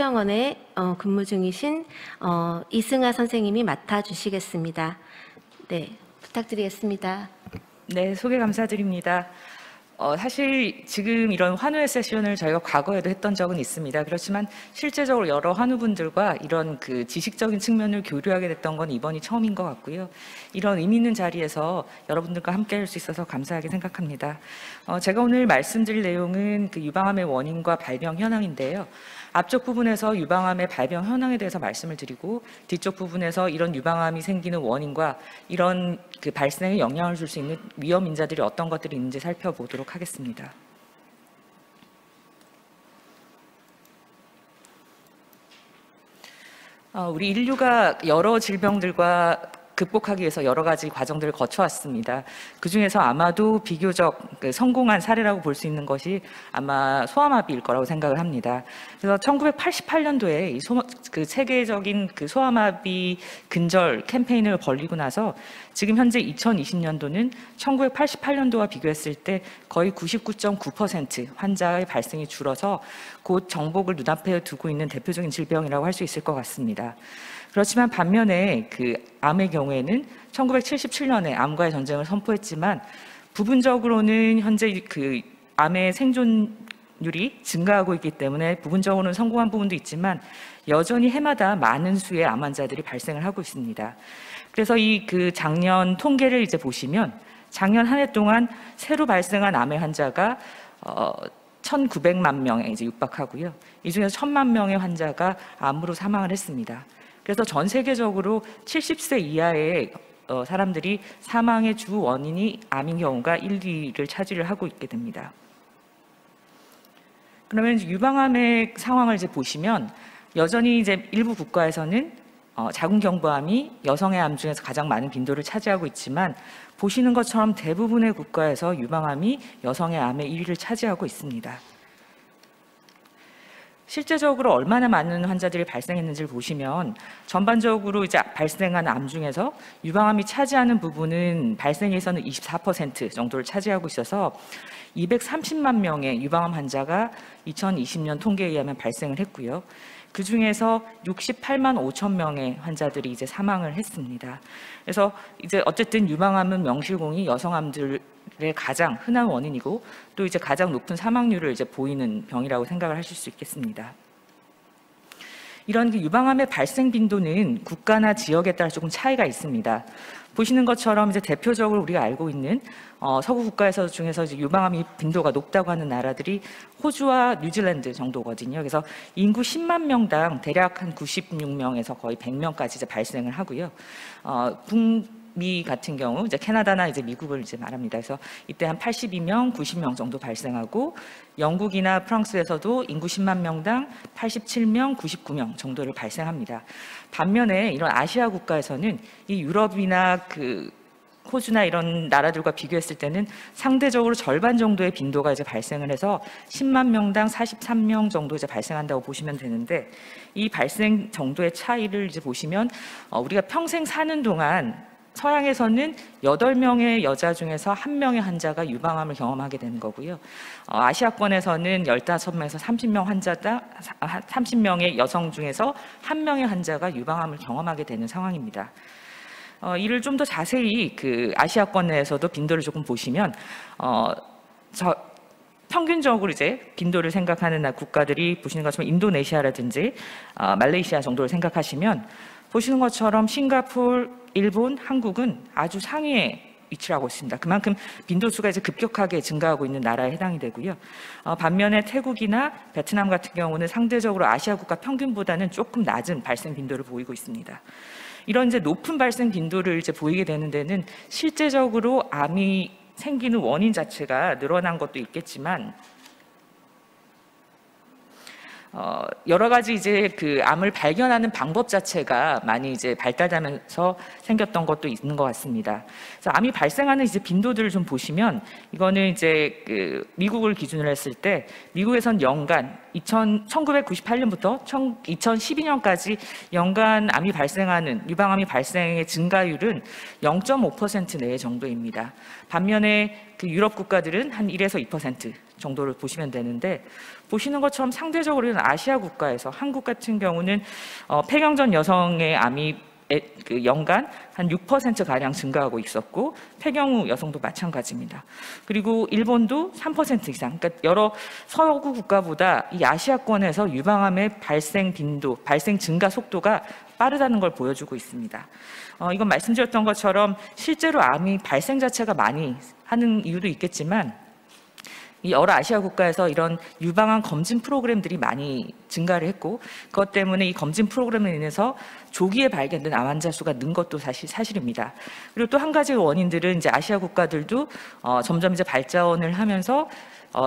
서울서울병원에 근무 중이신 이승아 선생님이 맡아주시겠습니다. 네, 부탁드리겠습니다. 네, 소개 감사드립니다. 사실 지금 이런 환우회 세션을 저희가 과거에도 했던 적은 있습니다. 그렇지만 실제적으로 여러 환우분들과 이런 그 지식적인 측면을 교류하게 됐던 건 이번이 처음인 것 같고요. 이런 의미 있는 자리에서 여러분들과 함께 할 수 있어서 감사하게 생각합니다. 제가 오늘 말씀드릴 내용은 그 유방암의 원인과 발병 현황인데요. 앞쪽 부분에서 유방암의 발병 현황에 대해서 말씀을 드리고 뒤쪽 부분에서 이런 유방암이 생기는 원인과 이런 그 발생에 영향을 줄 수 있는 위험 인자들이 어떤 것들이 있는지 살펴보도록 하겠습니다. 우리 인류가 여러 질병들과 극복하기 위해서 여러 가지 과정들을 거쳐왔습니다. 그중에서 아마도 비교적 성공한 사례라고 볼 수 있는 것이 아마 소아마비일 거라고 생각을 합니다. 그래서 1988년도에 그 세계적인 그 소아마비 근절 캠페인을 벌리고 나서 지금 현재 2020년도는 1988년도와 비교했을 때 거의 99.9% 환자의 발생이 줄어서 곧 정복을 눈앞에 두고 있는 대표적인 질병이라고 할 수 있을 것 같습니다. 그렇지만 반면에 그 암의 경우에는 1977년에 암과의 전쟁을 선포했지만 부분적으로는 현재 그 암의 생존율이 증가하고 있기 때문에 부분적으로는 성공한 부분도 있지만 여전히 해마다 많은 수의 암 환자들이 발생을 하고 있습니다. 그래서 이 그 작년 통계를 이제 보시면 작년 한 해 동안 새로 발생한 암의 환자가 1,900만 명에 이제 육박하고요. 이 중에서 1,000만 명의 환자가 암으로 사망을 했습니다. 그래서 전 세계적으로 70세 이하의 사람들이 사망의 주 원인이 암인 경우가 1위를 차지를 하고 있게 됩니다. 그러면 유방암의 상황을 이제 보시면 여전히 이제 일부 국가에서는 자궁경부암이 여성의 암 중에서 가장 많은 빈도를 차지하고 있지만 보시는 것처럼 대부분의 국가에서 유방암이 여성의 암의 1위를 차지하고 있습니다. 실제적으로 얼마나 많은 환자들이 발생했는지를 보시면 전반적으로 이제 발생한 암 중에서 유방암이 차지하는 부분은 발생에서는 24% 정도를 차지하고 있어서 230만 명의 유방암 환자가 2020년 통계에 의하면 발생을 했고요. 그 중에서 68만 5천 명의 환자들이 이제 사망을 했습니다. 그래서 이제 어쨌든 유방암은 명실공히 여성암들의 가장 흔한 원인이고 또 이제 가장 높은 사망률을 이제 보이는 병이라고 생각을 하실 수 있겠습니다. 이런 유방암의 발생 빈도는 국가나 지역에 따라 조금 차이가 있습니다. 보시는 것처럼 이제 대표적으로 우리가 알고 있는 서구 국가에서 중에서 이제 유방암이 빈도가 높다고 하는 나라들이 호주와 뉴질랜드 정도거든요. 그래서 인구 10만 명당 대략 한 96명에서 거의 100명까지 이제 발생을 하고요. 북미 같은 경우 이제 캐나다나 이제 미국을 이제 말합니다. 그래서 이때 한 82명, 90명 정도 발생하고 영국이나 프랑스에서도 인구 10만 명당 87명, 99명 정도를 발생합니다. 반면에 이런 아시아 국가에서는 이 유럽이나 그 호주나 이런 나라들과 비교했을 때는 상대적으로 절반 정도의 빈도가 이제 발생을 해서 10만 명당 43명 정도 이제 발생한다고 보시면 되는데 이 발생 정도의 차이를 이제 보시면 우리가 평생 사는 동안 서양에서는 8명의 여자 중에서 1명의 환자가 유방암을 경험하게 되는 거고요. 아시아권에서는 15명에서 30명의 여성 중에서 1명의 환자가 유방암을 경험하게 되는 상황입니다. 이를 좀 더 자세히 그 아시아권 내에서도 빈도를 조금 보시면 평균적으로 이제 빈도를 생각하는 국가들이 보시는 것처럼 인도네시아라든지 말레이시아 정도를 생각하시면 보시는 것처럼 싱가포르, 일본, 한국은 아주 상위에 위치를 하고 있습니다. 그만큼 빈도수가 이제 급격하게 증가하고 있는 나라에 해당이 되고요. 반면에 태국이나 베트남 같은 경우는 상대적으로 아시아 국가 평균보다는 조금 낮은 발생 빈도를 보이고 있습니다. 이런 이제 높은 발생 빈도를 이제 보이게 되는 데는 실제적으로 암이 생기는 원인 자체가 늘어난 것도 있겠지만 여러 가지 이제 그 암을 발견하는 방법 자체가 많이 이제 발달하면서 생겼던 것도 있는 것 같습니다. 그래서 암이 발생하는 이제 빈도들을 좀 보시면 이거는 이제 그 미국을 기준으로 했을 때 미국에선 연간 1998년부터 2012년까지 연간 암이 발생하는 유방암이 발생의 증가율은 0.5% 내외 정도입니다. 반면에 그 유럽 국가들은 한 1에서 2% 정도를 보시면 되는데, 보시는 것처럼 상대적으로는 아시아 국가에서, 한국 같은 경우는 폐경전 여성의 암이 연간 한 6%가량 증가하고 있었고, 폐경 후 여성도 마찬가지입니다. 그리고 일본도 3% 이상, 그러니까 여러 서구 국가보다 이 아시아권에서 유방암의 발생 빈도, 발생 증가 속도가 빠르다는 걸 보여주고 있습니다. 이건 말씀드렸던 것처럼 실제로 암이 발생 자체가 많이 하는 이유도 있겠지만, 이 여러 아시아 국가에서 이런 유방암 검진 프로그램들이 많이 증가를 했고, 그것 때문에 이 검진 프로그램에 인해서 조기에 발견된 암 환자 수가 는 것도 사실입니다. 그리고 또 한 가지 원인들은 이제 아시아 국가들도 점점 이제 발전을 하면서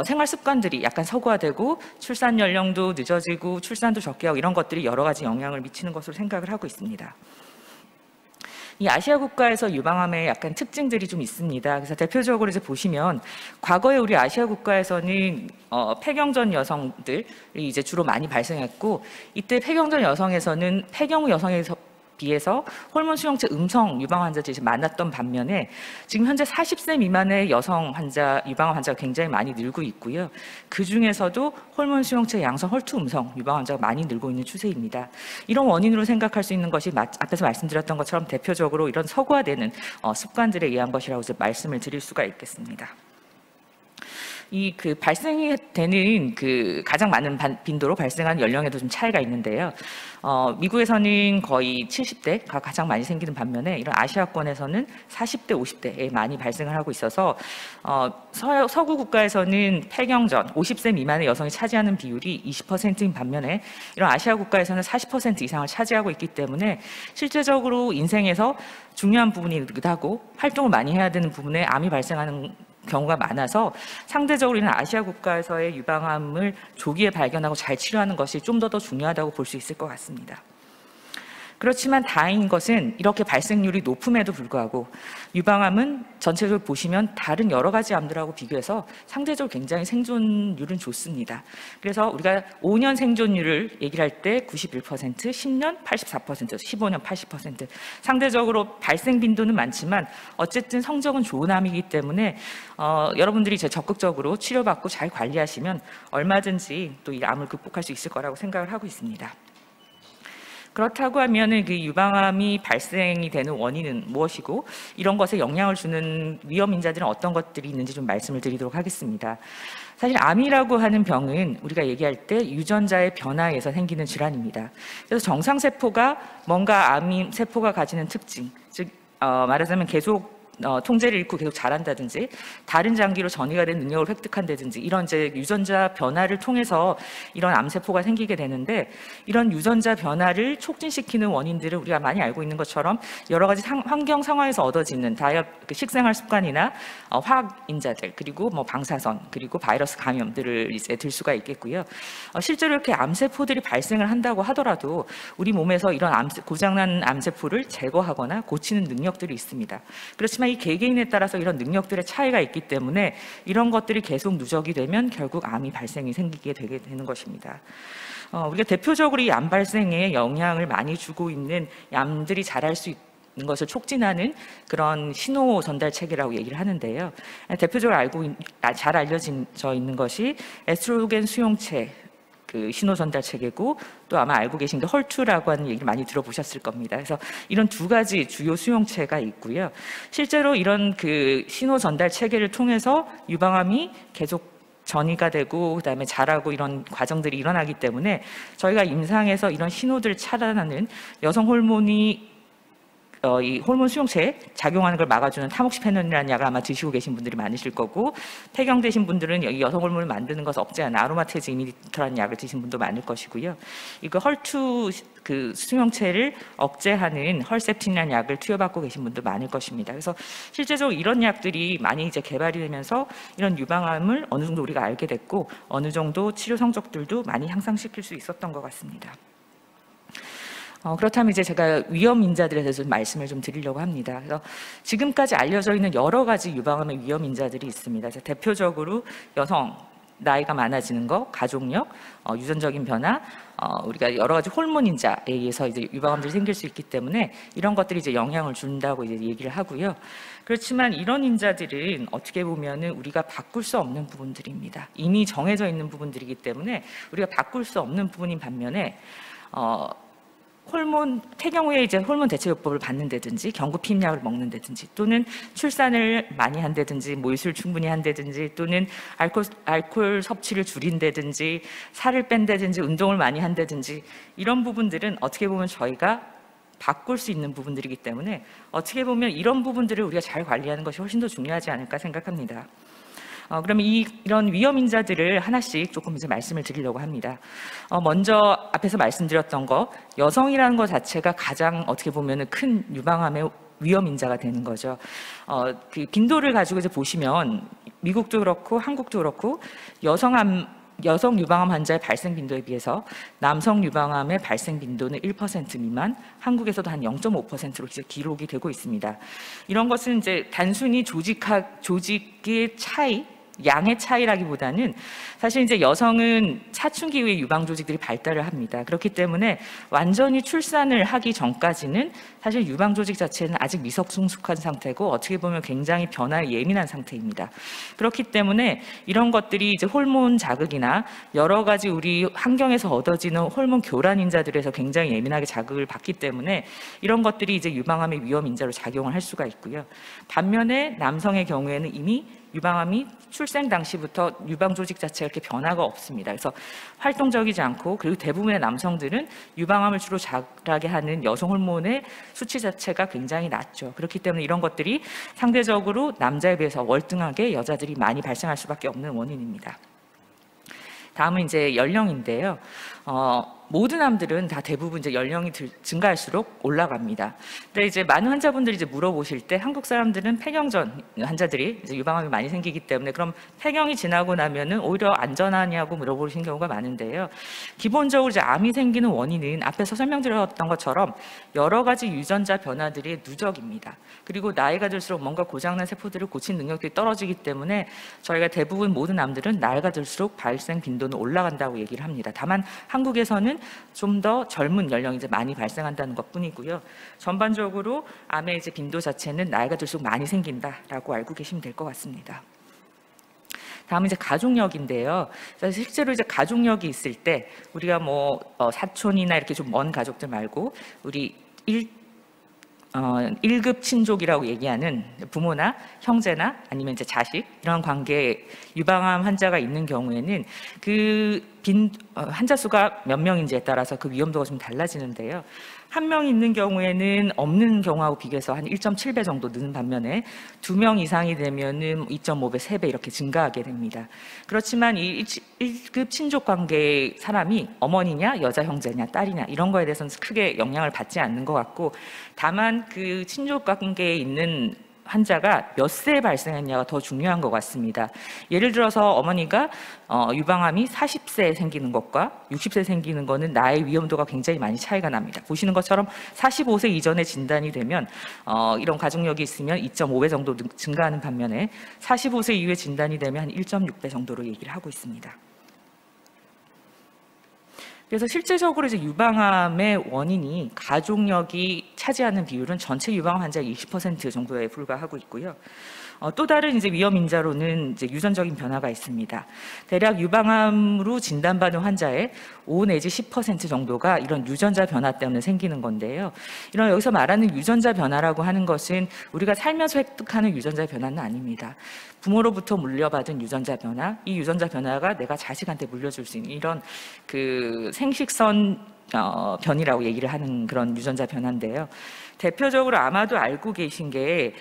생활 습관들이 약간 서구화되고 출산 연령도 늦어지고 출산도 적게 하고, 이런 것들이 여러 가지 영향을 미치는 것으로 생각을 하고 있습니다. 이 아시아 국가에서 유방암의 약간 특징들이 좀 있습니다. 그래서 대표적으로 이제 보시면, 과거에 우리 아시아 국가에서는 폐경전 여성들이 이제 주로 많이 발생했고, 이때 폐경전 여성에서는 폐경 후 여성에서 비해서 호르몬 수용체 음성 유방 환자들이 많았던 반면에, 지금 현재 40세 미만의 여성 환자, 유방암 환자가 굉장히 많이 늘고 있고요. 그중에서도 호르몬 수용체 양성, 헐투 음성 유방 환자가 많이 늘고 있는 추세입니다. 이런 원인으로 생각할 수 있는 것이 앞에서 말씀드렸던 것처럼 대표적으로 이런 서구화되는 습관들에 의한 것이라고 이제 말씀을 드릴 수가 있겠습니다. 이 발생이 되는 가장 많은 빈도로 발생하는 연령에도 좀 차이가 있는데요. 미국에서는 거의 70대가 가장 많이 생기는 반면에, 이런 아시아권에서는 40대, 50대에 많이 발생을 하고 있어서 서구 국가에서는 폐경전 50세 미만의 여성이 차지하는 비율이 20%인 반면에, 이런 아시아 국가에서는 40% 이상을 차지하고 있기 때문에, 실제적으로 인생에서 중요한 부분이기도 하고 활동을 많이 해야 되는 부분에 암이 발생하는 경우가 많아서, 상대적으로 이는 아시아 국가에서의 유방암을 조기에 발견하고 잘 치료하는 것이 좀 더 중요하다고 볼 수 있을 것 같습니다. 그렇지만 다행인 것은, 이렇게 발생률이 높음에도 불구하고 유방암은 전체적으로 보시면 다른 여러 가지 암들하고 비교해서 상대적으로 굉장히 생존율은 좋습니다. 그래서 우리가 5년 생존율을 얘기를 할 때 91%, 10년 84%, 15년 80%, 상대적으로 발생 빈도는 많지만 어쨌든 성적은 좋은 암이기 때문에 여러분들이 적극적으로 치료받고 잘 관리하시면 얼마든지 또 이 암을 극복할 수 있을 거라고 생각을 하고 있습니다. 그렇다고 하면은 그 유방암이 발생이 되는 원인은 무엇이고, 이런 것에 영향을 주는 위험 인자들은 어떤 것들이 있는지 좀 말씀을 드리도록 하겠습니다. 사실 암이라고 하는 병은 우리가 얘기할 때 유전자의 변화에서 생기는 질환입니다. 그래서 정상 세포가 뭔가 암 세포가 가지는 특징, 즉 말하자면 계속 통제를 잃고 계속 자란다든지, 다른 장기로 전이가 된 능력을 획득한다든지, 이런 이제 유전자 변화를 통해서 이런 암세포가 생기게 되는데, 이런 유전자 변화를 촉진시키는 원인들을 우리가 많이 알고 있는 것처럼 여러 가지 환경 상황에서 얻어지는 식생활 습관이나 화학 인자들, 그리고 방사선, 그리고 바이러스 감염들을 이제 들 수가 있겠고요. 실제로 이렇게 암세포들이 발생을 한다고 하더라도 우리 몸에서 이런 고장난 암세포를 제거하거나 고치는 능력들이 있습니다. 그렇지만 이 개개인에 따라서 이런 능력들의 차이가 있기 때문에, 이런 것들이 계속 누적이 되면 결국 암이 발생이 생기게 되게 되는 것입니다. 우리가 대표적으로 이 암 발생에 영향을 많이 주고 있는, 암들이 자랄 수 있는 것을 촉진하는 그런 신호 전달 체계라고 얘기를 하는데요. 대표적으로 잘 알려져 있는 것이 에스트로겐 수용체 신호 전달 체계고, 또 아마 알고 계신 게 헐투라고 하는 얘기를 많이 들어보셨을 겁니다. 그래서 이런 두 가지 주요 수용체가 있고요. 실제로 이런 신호 전달 체계를 통해서 유방암이 계속 전이가 되고 그다음에 자라고 이런 과정들이 일어나기 때문에, 저희가 임상에서 이런 신호들을 차단하는 여성 호르몬이 이 호르몬 수용체에 작용하는 걸 막아주는 타목시페놀이라는 약을 아마 드시고 계신 분들이 많으실 거고, 폐경 되신 분들은 이 여성 호르몬을 만드는 것을 억제하는 아로마테즈 이니비터라는 약을 드신 분도 많을 것이고요. 이거 헐투 수용체를 억제하는 헐셉틴이라는 약을 투여받고 계신 분도 많을 것입니다. 그래서 실제적으로 이런 약들이 많이 이제 개발이 되면서 이런 유방암을 어느 정도 우리가 알게 됐고, 어느 정도 치료 성적들도 많이 향상시킬 수 있었던 것 같습니다. 그렇다면 이제 제가 위험 인자들에 대해서 말씀을 좀 드리려고 합니다. 그래서 지금까지 알려져 있는 여러 가지 유방암의 위험 인자들이 있습니다. 대표적으로 여성 나이가 많아지는 거, 가족력, 유전적인 변화, 우리가 여러 가지 호르몬 인자에 의해서 이제 유방암들이 생길 수 있기 때문에 이런 것들이 이제 영향을 준다고 이제 얘기를 하고요. 그렇지만 이런 인자들은 어떻게 보면은 우리가 바꿀 수 없는 부분들입니다. 이미 정해져 있는 부분들이기 때문에 우리가 바꿀 수 없는 부분인 반면에 호르몬 태경후에 이제 호르몬 대체요법을 받는다든지 경구 피임약을 먹는다든지 또는 출산을 많이 한다든지 모유수를 충분히 한다든지 또는 알코올 섭취를 줄인다든지 살을 뺀다든지 운동을 많이 한다든지 이런 부분들은 어떻게 보면 저희가 바꿀 수 있는 부분들이기 때문에 어떻게 보면 이런 부분들을 우리가 잘 관리하는 것이 훨씬 더 중요하지 않을까 생각합니다. 그러면 이런 위험 인자들을 하나씩 조금 이제 말씀을 드리려고 합니다. 먼저 앞에서 말씀드렸던 거, 여성이라는 거 자체가 가장 어떻게 보면은 큰 유방암의 위험 인자가 되는 거죠. 그 빈도를 가지고 이제 보시면 미국도 그렇고 한국도 그렇고 여성 유방암 환자의 발생 빈도에 비해서 남성 유방암의 발생 빈도는 1% 미만, 한국에서도 한 0.5%로 기록이 되고 있습니다. 이런 것은 이제 단순히 조직의 차이, 양의 차이라기보다는 사실 이제 여성은 사춘기 이후에 유방 조직들이 발달을 합니다. 그렇기 때문에 완전히 출산을 하기 전까지는 사실 유방 조직 자체는 아직 미성숙한 상태고 어떻게 보면 굉장히 변화에 예민한 상태입니다. 그렇기 때문에 이런 것들이 이제 호르몬 자극이나 여러 가지 우리 환경에서 얻어지는 호르몬 교란 인자들에서 굉장히 예민하게 자극을 받기 때문에 이런 것들이 이제 유방암의 위험 인자로 작용을 할 수가 있고요. 반면에 남성의 경우에는 이미 유방암이 출생 당시부터 유방 조직 자체가 이렇게 변화가 없습니다. 그래서 활동적이지 않고 그리고 대부분의 남성들은 유방암을 주로 자라게 하는 여성 호르몬의 수치 자체가 굉장히 낮죠. 그렇기 때문에 이런 것들이 상대적으로 남자에 비해서 월등하게 여자들이 많이 발생할 수밖에 없는 원인입니다. 다음은 이제 연령인데요. 모든 암들은 다 대부분 이제 연령이 증가할수록 올라갑니다. 근데 이제 많은 환자분들이 이제 물어보실 때 한국 사람들은 폐경 전 환자들이 이제 유방암이 많이 생기기 때문에 그럼 폐경이 지나고 나면은 오히려 안전하냐고 물어보시는 경우가 많은데요. 기본적으로 이제 암이 생기는 원인은 앞에서 설명드렸던 것처럼 여러 가지 유전자 변화들의 누적입니다. 그리고 나이가 들수록 뭔가 고장난 세포들을 고친 능력이 떨어지기 때문에 저희가 대부분 모든 암들은 나이가 들수록 발생 빈도는 올라간다고 얘기를 합니다. 다만 한국에서는 좀 더 젊은 연령이 이제 많이 발생한다는 것뿐이고요. 전반적으로 암의 이제 빈도 자체는 나이가 들수록 많이 생긴다라고 알고 계시면 될 것 같습니다. 다음은 이제 가족력인데요. 사실 실제로 이제 가족력이 있을 때 우리가 뭐 사촌이나 이렇게 좀 먼 가족들 말고 우리 1급 친족이라고 얘기하는 부모나 형제나 아니면 이제 자식 이런 관계에 유방암 환자가 있는 경우에는 그 환자 수가 몇 명인지에 따라서 그 위험도가 좀 달라지는데요. 한 명 있는 경우에는 없는 경우하고 비교해서 한 1.7배 정도 느는 반면에 2명 이상이 되면은 2.5배, 3배 이렇게 증가하게 됩니다. 그렇지만 이 1급 친족 관계의 사람이 어머니냐, 여자 형제냐, 딸이냐 이런 거에 대해서는 크게 영향을 받지 않는 것 같고 다만 그 친족 관계에 있는 환자가 몇 세에 발생했냐가 더 중요한 것 같습니다. 예를 들어서 어머니가 유방암이 40세에 생기는 것과 60세에 생기는 것은 나의 위험도가 굉장히 많이 차이가 납니다. 보시는 것처럼 45세 이전에 진단이 되면 이런 가족력이 있으면 2.5배 정도 증가하는 반면에 45세 이후에 진단이 되면 한 1.6배 정도로 얘기를 하고 있습니다. 그래서 실제적으로 이제 유방암의 원인이 가족력이 차지하는 비율은 전체 유방암 환자의 20% 정도에 불과하고 있고요. 또 다른 이제 위험 인자로는 이제 유전적인 변화가 있습니다. 대략 유방암으로 진단받은 환자의 5 내지 10% 정도가 이런 유전자 변화 때문에 생기는 건데요. 이런 여기서 말하는 유전자 변화라고 하는 것은 우리가 살면서 획득하는 유전자 변화는 아닙니다. 부모로부터 물려받은 유전자 변화, 이 유전자 변화가 내가 자식한테 물려줄 수 있는 이런 그 생식선 변이라고 얘기를 하는 그런 유전자 변화인데요. 대표적으로 아마도 알고 계신 게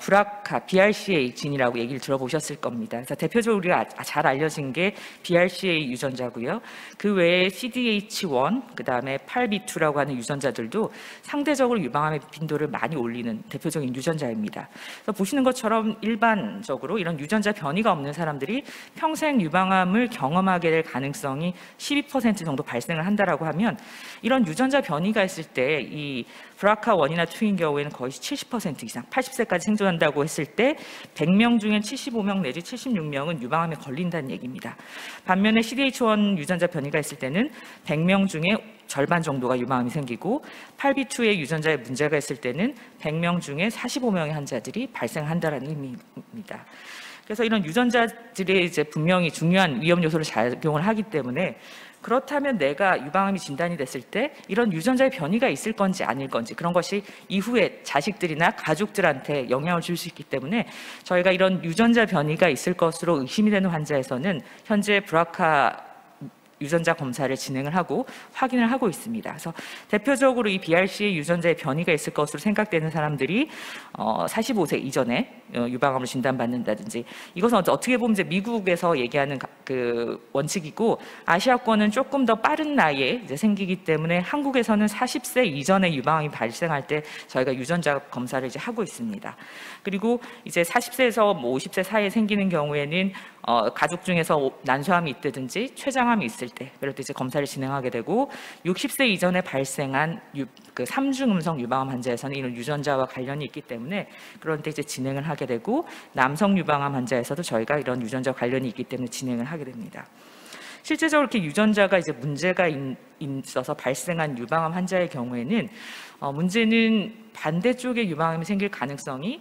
브라카, BRCA 진이라고 얘기를 들어보셨을 겁니다. 그래서 대표적으로 우리가 잘 알려진 게 BRCA 유전자고요. 그 외에 CDH1, 그다음에 8B2라고 하는 유전자들도 상대적으로 유방암의 빈도를 많이 올리는 대표적인 유전자입니다. 그래서 보시는 것처럼 일반적으로 이런 유전자 변이가 없는 사람들이 평생 유방암을 경험하게 될 가능성이 12% 정도 발생을 한다라고 하면 이런 유전자 변이가 있을 때 이 브라카1이나 질환이나 투인 경우에는 거의 70% 이상 80세까지 생존한다고 했을 때 100명 중에 75명 내지 76명은 유방암에 걸린다는 얘기입니다. 반면에 CDH1 유전자 변이가 있을 때는 100명 중에 절반 정도가 유방암이 생기고 8B2의 유전자에 문제가 있을 때는 100명 중에 45명의 환자들이 발생한다는 의미입니다. 그래서 이런 유전자들이 이제 분명히 중요한 위험 요소를 작용을 하기 때문에 그렇다면 내가 유방암이 진단이 됐을 때 이런 유전자의 변이가 있을 건지 아닐 건지 그런 것이 이후에 자식들이나 가족들한테 영향을 줄 수 있기 때문에 저희가 이런 유전자 변이가 있을 것으로 의심이 되는 환자에서는 현재 BRCA 유전자 검사를 진행을 하고 확인을 하고 있습니다. 그래서 대표적으로 이 BRCA 유전자의 변이가 있을 것으로 생각되는 사람들이 45세 이전에 유방암으로 진단받는다든지 이것은 어떻게 보면 이제 미국에서 얘기하는 그 원칙이고 아시아권은 조금 더 빠른 나이에 이제 생기기 때문에 한국에서는 40세 이전에 유방암이 발생할 때 저희가 유전자 검사를 이제 하고 있습니다. 그리고 이제 40세에서 뭐 50세 사이에 생기는 경우에는 가족 중에서 난소암이 있다든지 췌장암이 있을 때 그럴 때 이제 검사를 진행하게 되고 60세 이전에 발생한 그 3중음성 유방암 환자에서는 이런 유전자와 관련이 있기 때문에 그런 데 이제 진행을 하게 되고 남성 유방암 환자에서도 저희가 이런 유전자 관련이 있기 때문에 진행을 하게 됩니다. 실제적으로 이렇게 유전자가 이제 문제가 있어서 발생한 유방암 환자의 경우에는 문제는 반대쪽에 유방암이 생길 가능성이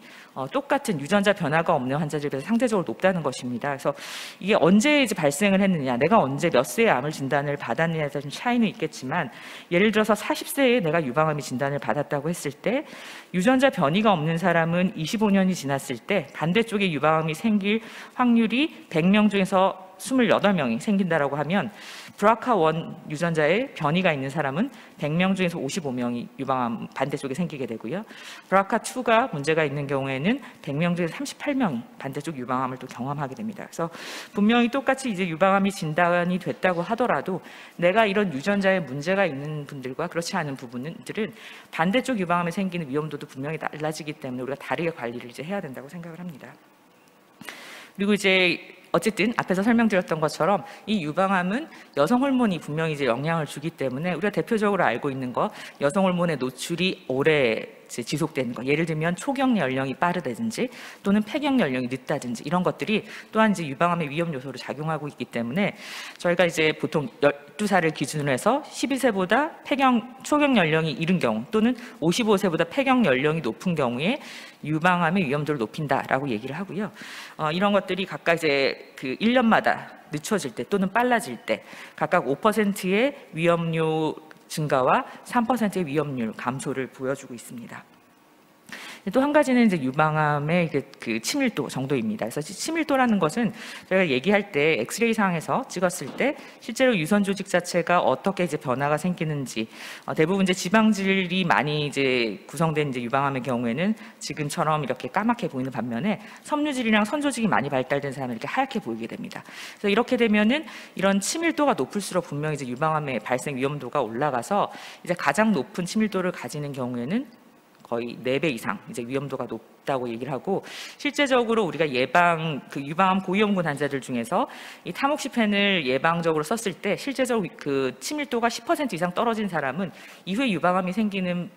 똑같은 유전자 변화가 없는 환자들에 비해서 상대적으로 높다는 것입니다. 그래서 이게 언제 이제 발생을 했느냐, 내가 언제 몇 세에 암을 진단을 받았느냐에 따라 좀 차이는 있겠지만 예를 들어서 40세에 내가 유방암이 진단을 받았다고 했을 때 유전자 변이가 없는 사람은 25년이 지났을 때 반대쪽에 유방암이 생길 확률이 100명 중에서 28명이 생긴다라고 하면 BRCA1 유전자의 변이가 있는 사람은 100명 중에서 55명이 유방암 반대쪽에 생기게 되고요. BRCA2가 문제가 있는 경우에는 100명 중에서 38명이 반대쪽 유방암을 또 경험하게 됩니다. 그래서 분명히 똑같이 이제 유방암이 진단이 됐다고 하더라도 내가 이런 유전자에 문제가 있는 분들과 그렇지 않은 부분들은 반대쪽 유방암에 생기는 위험도도 분명히 달라지기 때문에 우리가 다르게 관리를 이제 해야 된다고 생각을 합니다. 그리고 이제 어쨌든 앞에서 설명드렸던 것처럼 이 유방암은 여성 호르몬이 분명히 이제 영향을 주기 때문에 우리가 대표적으로 알고 있는 거 여성 호르몬의 노출이 오래 지속되는 거 예를 들면 초경 연령이 빠르다든지 또는 폐경 연령이 늦다든지 이런 것들이 또한 이제 유방암의 위험 요소로 작용하고 있기 때문에 저희가 이제 보통 12살을 기준으로 해서 11세보다 초경 연령이 이른 경우 또는 55세보다 폐경 연령이 높은 경우에 유방암의 위험도를 높인다라고 얘기를 하고요. 이런 것들이 각각 이제 그 1년마다 늦춰질 때 또는 빨라질 때 각각 5%의 위험률 증가와 3%의 위험률 감소를 보여주고 있습니다. 또 한 가지는 이제 유방암의 그 치밀도 정도입니다. 그래서 치밀도라는 것은 저희가 얘기할 때 엑스레이상에서 찍었을 때 실제로 유선 조직 자체가 어떻게 이제 변화가 생기는지 대부분 이제 지방질이 많이 이제 구성된 이제 유방암의 경우에는 지금처럼 이렇게 까맣게 보이는 반면에 섬유질이랑 선조직이 많이 발달된 사람은 이렇게 하얗게 보이게 됩니다. 그래서 이렇게 되면은 이런 치밀도가 높을수록 분명히 이제 유방암의 발생 위험도가 올라가서 이제 가장 높은 치밀도를 가지는 경우에는 거의 4배 이상 이제 위험도가 높다고 얘기를 하고 실제적으로 우리가 그 유방암 고위험군 환자들 중에서 이 타목시펜을 예방적으로 썼을 때 실제적으로 그 치밀도가 10% 이상 떨어진 사람은 이후에 유방암이 생기는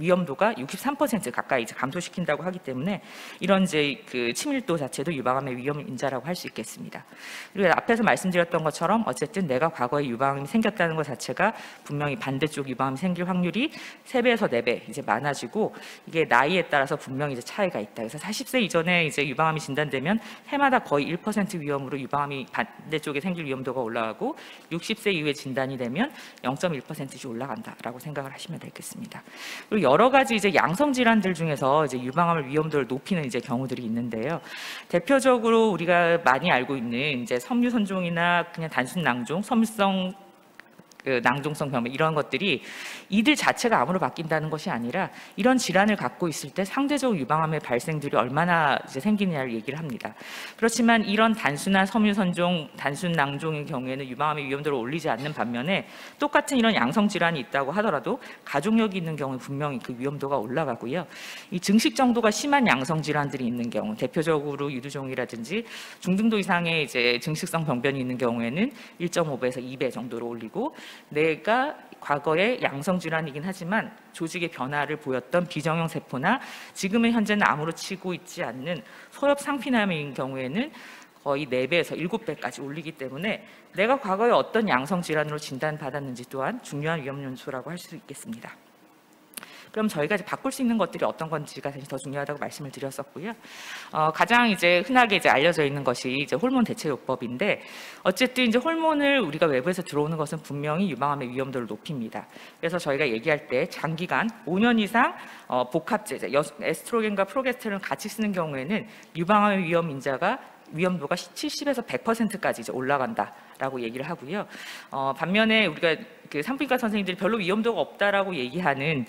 위험도가 63% 가까이 이제 감소시킨다고 하기 때문에 이런 이제 그 치밀도 자체도 유방암의 위험 인자라고 할 수 있겠습니다. 그리고 앞에서 말씀드렸던 것처럼 어쨌든 내가 과거에 유방암이 생겼다는 것 자체가 분명히 반대쪽 유방암이 생길 확률이 3배에서 4배 이제 많아지고 이게 나이에 따라서 분명히 이제 차이가 있다. 그래서 40세 이전에 이제 유방암이 진단되면 해마다 거의 1% 위험으로 유방암이 반대쪽에 생길 위험도가 올라가고 60세 이후에 진단이 되면 0.1%씩 올라간다라고 생각을 하시면 되겠습니다. 그리고 여러 가지 이제 양성 질환들 중에서 이제 유방암을 위험도를 높이는 이제 경우들이 있는데요. 대표적으로 우리가 많이 알고 있는 이제 섬유 선종이나 그냥 단순 낭종, 섬유성 낭종성 병변 이런 것들이 이들 자체가 암으로 바뀐다는 것이 아니라 이런 질환을 갖고 있을 때 상대적으로 유방암의 발생들이 얼마나 이제 생기느냐를 얘기를 합니다. 그렇지만 이런 단순한 섬유선종, 단순 낭종의 경우에는 유방암의 위험도를 올리지 않는 반면에 똑같은 이런 양성 질환이 있다고 하더라도 가족력이 있는 경우에 분명히 그 위험도가 올라가고요. 이 증식 정도가 심한 양성 질환들이 있는 경우, 대표적으로 유두종이라든지 중등도 이상의 이제 증식성 병변이 있는 경우에는 1.5배에서 2배 정도로 올리고 뇌가 과거에 양성질환이긴 하지만 조직의 변화를 보였던 비정형 세포나 지금은 현재는 암으로 치고 있지 않는 소엽 상피남인 경우에는 거의 4배에서 7배까지 올리기 때문에 내가 과거에 어떤 양성질환으로 진단받았는지 또한 중요한 위험 요소라고 할 수 있겠습니다. 그럼 저희가 이제 바꿀 수 있는 것들이 어떤 건지가 사실 더 중요하다고 말씀을 드렸었고요. 가장 이제 흔하게 이제 알려져 있는 것이 이제 호르몬 대체요법인데, 어쨌든 이제 호르몬을 우리가 외부에서 들어오는 것은 분명히 유방암의 위험도를 높입니다. 그래서 저희가 얘기할 때 장기간 5년 이상 복합제제, 에스트로겐과 프로게스테론 같이 쓰는 경우에는 유방암의 위험도가 70에서 100%까지 이제 올라간다라고 얘기를 하고요. 반면에 우리가 그 산부인과 선생님들이 별로 위험도가 없다라고 얘기하는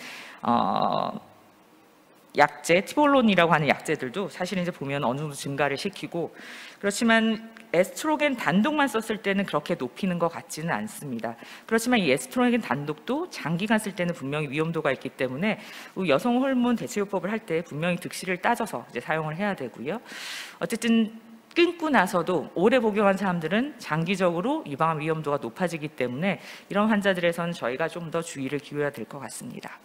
약제, 티볼론이라고 하는 약제들도 사실 이제 보면 어느 정도 증가를 시키고, 그렇지만 에스트로겐 단독만 썼을 때는 그렇게 높이는 것 같지는 않습니다. 그렇지만 이 에스트로겐 단독도 장기간 쓸 때는 분명히 위험도가 있기 때문에 여성 호르몬 대체요법을 할 때 분명히 득실을 따져서 이제 사용을 해야 되고요. 어쨌든 끊고 나서도 오래 복용한 사람들은 장기적으로 유방암 위험도가 높아지기 때문에 이런 환자들에선 저희가 좀 더 주의를 기울여야 될 것 같습니다.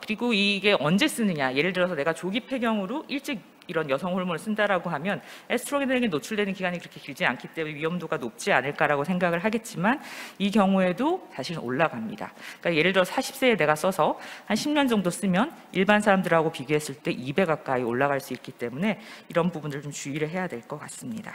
그리고 이게 언제 쓰느냐, 예를 들어서 내가 조기 폐경으로 일찍 이런 여성 호르몬을 쓴다라고 하면 에스트로겐에게 노출되는 기간이 그렇게 길지 않기 때문에 위험도가 높지 않을까라고 생각을 하겠지만 이 경우에도 사실은 올라갑니다. 그러니까 예를 들어 40세에 내가 써서 한 10년 정도 쓰면 일반 사람들하고 비교했을 때 2배 가까이 올라갈 수 있기 때문에 이런 부분들 좀 주의를 해야 될 것 같습니다.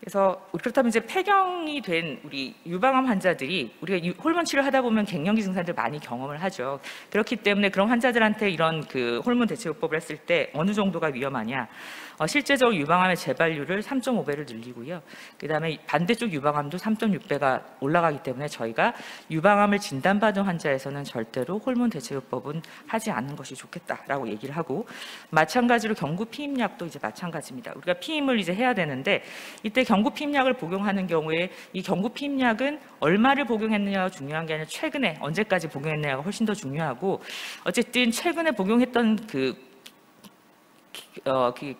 그래서 그렇다면 이제 폐경이 된 우리 유방암 환자들이 우리가 호르몬 치료를 하다 보면 갱년기 증상들 많이 경험을 하죠. 그렇기 때문에 그런 환자들한테 이런 그 호르몬 대체요법을 했을 때 어느 정도가 위험하냐. 실제적으로 유방암의 재발률을 3.5배를 늘리고요. 그다음에 반대쪽 유방암도 3.6배가 올라가기 때문에 저희가 유방암을 진단받은 환자에서는 절대로 호르몬 대체요법은 하지 않는 것이 좋겠다라고 얘기를 하고, 마찬가지로 경구 피임약도 이제 마찬가지입니다. 우리가 피임을 이제 해야 되는데 이때 경구 피임약을 복용하는 경우에 이 경구 피임약은 얼마를 복용했느냐가 중요한 게 아니라 최근에 언제까지 복용했느냐가 훨씬 더 중요하고, 어쨌든 최근에 복용했던 그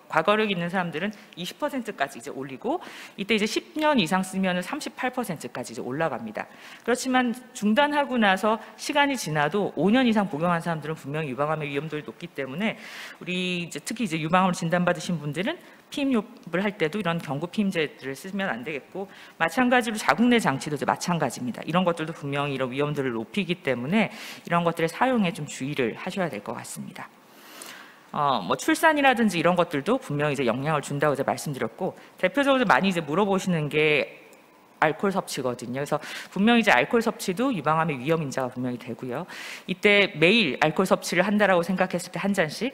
과거력 있는 사람들은 20%까지 이제 올리고, 이때 이제 10년 이상 쓰면은 38%까지 이제 올라갑니다. 그렇지만 중단하고 나서 시간이 지나도 5년 이상 복용한 사람들은 분명히 유방암의 위험도가 높기 때문에 우리 이제 특히 이제 유방암을 진단받으신 분들은 피임요법을 할 때도 이런 경구 피임제들을 쓰면 안 되겠고, 마찬가지로 자궁내 장치도 이제 마찬가지입니다. 이런 것들도 분명히 이런 위험도를 높이기 때문에 이런 것들의 사용에 좀 주의를 하셔야 될 것 같습니다. 뭐 출산이라든지 이런 것들도 분명히 이제 영향을 준다고 이제 말씀드렸고, 대표적으로 많이 이제 물어보시는 게 알코올 섭취거든요. 그래서 분명히 이제 알코올 섭취도 유방암의 위험 인자가 분명히 되고요. 이때 매일 알코올 섭취를 한다라고 생각했을 때 한 잔씩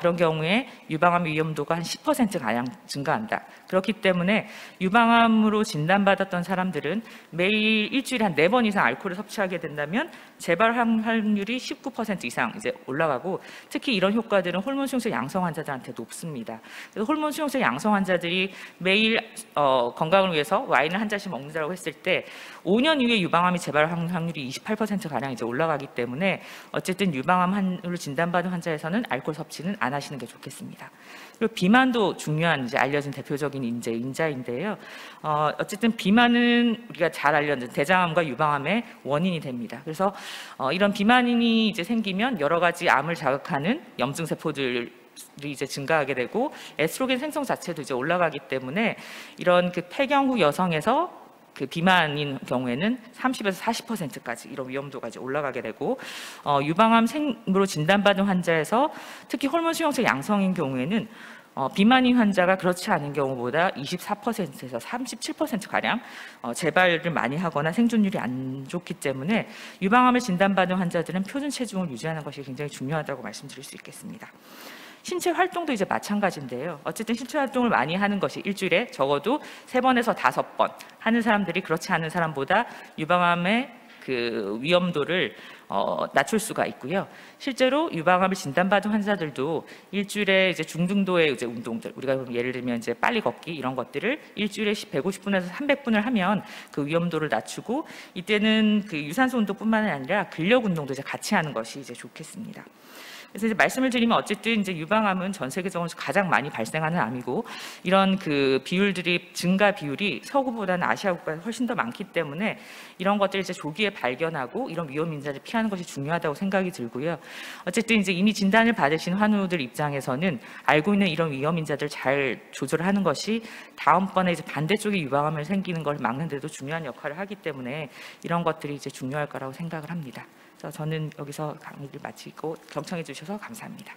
그런 경우에 유방암의 위험도가 한 10% 가량 증가한다. 그렇기 때문에 유방암으로 진단받았던 사람들은 매일 일주일에 한 4번 이상 알코올을 섭취하게 된다면 재발 확률이 19% 이상 이제 올라가고, 특히 이런 효과들은 호르몬 수용성 양성 환자들한테 높습니다. 그래서 호르몬 수용성 양성 환자들이 매일 건강을 위해서 와인을 한 잔씩 먹는다고 했을 때 5년 이후에 유방암이 재발 확률이 28% 가량 이제 올라가기 때문에 어쨌든 유방암으로 진단받은 환자에서는 알코올 섭취는 안 하시는 게 좋겠습니다. 그리고 비만도 중요한 이제 알려진 대표적인 인자인데요. 어쨌든 비만은 우리가 잘 알려진 대장암과 유방암의 원인이 됩니다. 그래서 이런 비만이 이제 생기면 여러 가지 암을 자극하는 염증 세포들 이제 증가하게 되고, 에스트로겐 생성 자체도 이제 올라가기 때문에 이런 그 폐경 후 여성에서 그 비만인 경우에는 30에서 40%까지 이런 위험도가 이제 올라가게 되고, 유방암으로 진단받은 환자에서 특히 호르몬 수용성 양성인 경우에는 비만인 환자가 그렇지 않은 경우보다 24%에서 37% 가량 재발을 많이 하거나 생존율이 안 좋기 때문에 유방암을 진단받은 환자들은 표준 체중을 유지하는 것이 굉장히 중요하다고 말씀드릴 수 있겠습니다. 신체 활동도 이제 마찬가지인데요. 어쨌든 신체 활동을 많이 하는 것이 일주일에 적어도 3번에서 5번 하는 사람들이 그렇지 않은 사람보다 유방암의 그 위험도를 낮출 수가 있고요. 실제로 유방암을 진단받은 환자들도 일주일에 이제 중등도의 이제 운동들, 우리가 예를 들면 이제 빨리 걷기 이런 것들을 일주일에 150분에서 300분을 하면 그 위험도를 낮추고, 이때는 그 유산소 운동뿐만 아니라 근력 운동도 이제 같이 하는 것이 이제 좋겠습니다. 그래서 이제 말씀을 드리면 어쨌든 이제 유방암은 전 세계적으로 가장 많이 발생하는 암이고, 이런 그 비율들이 증가 비율이 서구보다는 아시아국가 훨씬 더 많기 때문에 이런 것들을 이제 조기에 발견하고 이런 위험 인자를 피하는 것이 중요하다고 생각이 들고요. 어쨌든 이제 이미 진단을 받으신 환우들 입장에서는 알고 있는 이런 위험 인자들 잘 조절하는 것이 다음번에 이제 반대쪽에 유방암을 생기는 걸 막는 데도 중요한 역할을 하기 때문에 이런 것들이 이제 중요할 거라고 생각을 합니다. 저는 여기서 강의를 마치고 경청해 주셔서 감사합니다.